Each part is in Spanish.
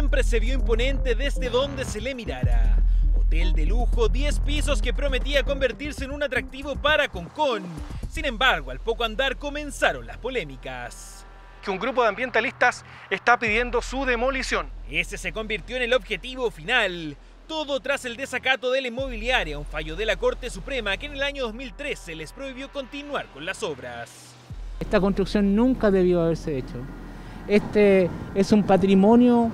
siempre se vio imponente desde donde se le mirara. Hotel de lujo, 10 pisos que prometía convertirse en un atractivo para Concón. Sin embargo, al poco andar comenzaron las polémicas. Que un grupo de ambientalistas está pidiendo su demolición. Ese se convirtió en el objetivo final. Todo tras el desacato de la inmobiliaria, un fallo de la Corte Suprema que en el año 2013 les prohibió continuar con las obras. Esta construcción nunca debió haberse hecho. Este es un patrimonio,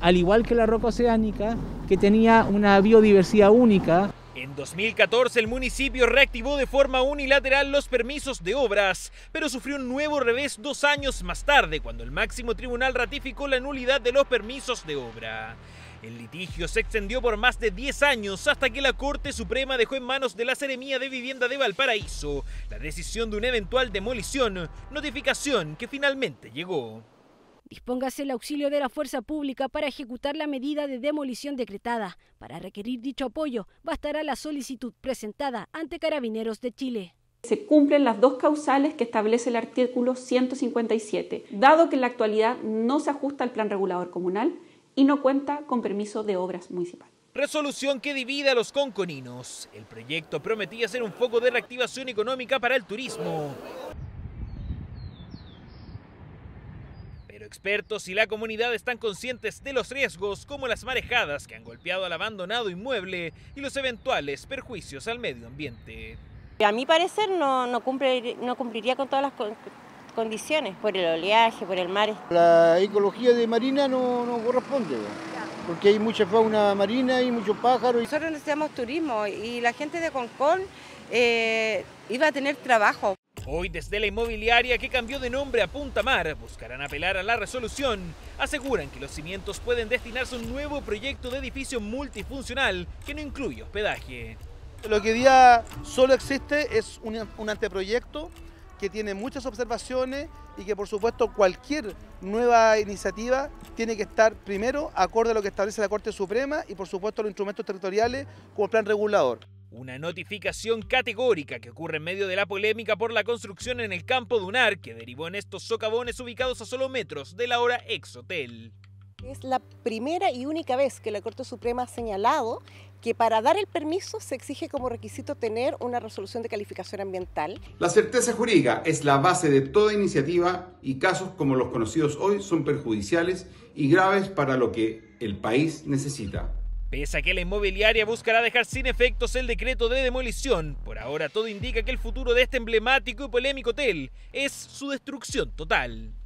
al igual que la roca oceánica, que tenía una biodiversidad única. En 2014 el municipio reactivó de forma unilateral los permisos de obras, pero sufrió un nuevo revés 2 años más tarde, cuando el máximo tribunal ratificó la nulidad de los permisos de obra. El litigio se extendió por más de 10 años hasta que la Corte Suprema dejó en manos de la Seremía de Vivienda de Valparaíso la decisión de una eventual demolición, notificación que finalmente llegó. Dispóngase el auxilio de la fuerza pública para ejecutar la medida de demolición decretada. Para requerir dicho apoyo, bastará la solicitud presentada ante Carabineros de Chile. Se cumplen las 2 causales que establece el artículo 157, dado que en la actualidad no se ajusta al plan regulador comunal y no cuenta con permiso de obras municipal. Resolución que divide a los conconinos. El proyecto prometía ser un foco de reactivación económica para el turismo. Pero expertos y la comunidad están conscientes de los riesgos, como las marejadas que han golpeado al abandonado inmueble y los eventuales perjuicios al medio ambiente. A mi parecer no cumpliría con todas las condiciones, por el oleaje, por el mar. La ecología de marina no corresponde, porque hay mucha fauna marina y muchos pájaros. Nosotros necesitamos turismo y la gente de Concón iba a tener trabajo. Hoy, desde la inmobiliaria que cambió de nombre a Punta Mar, buscarán apelar a la resolución. Aseguran que los cimientos pueden destinarse a un nuevo proyecto de edificio multifuncional que no incluye hospedaje. Lo que hoy día solo existe es un anteproyecto que tiene muchas observaciones y que, por supuesto, cualquier nueva iniciativa tiene que estar primero acorde a lo que establece la Corte Suprema y, por supuesto, los instrumentos territoriales como plan regulador. Una notificación categórica que ocurre en medio de la polémica por la construcción en el Campo Dunar, que derivó en estos socavones ubicados a solo metros del ahora ex hotel. Es la primera y única vez que la Corte Suprema ha señalado que para dar el permiso se exige como requisito tener una resolución de calificación ambiental. La certeza jurídica es la base de toda iniciativa y casos como los conocidos hoy son perjudiciales y graves para lo que el país necesita. Pese a que la inmobiliaria buscará dejar sin efectos el decreto de demolición, por ahora todo indica que el futuro de este emblemático y polémico hotel es su destrucción total.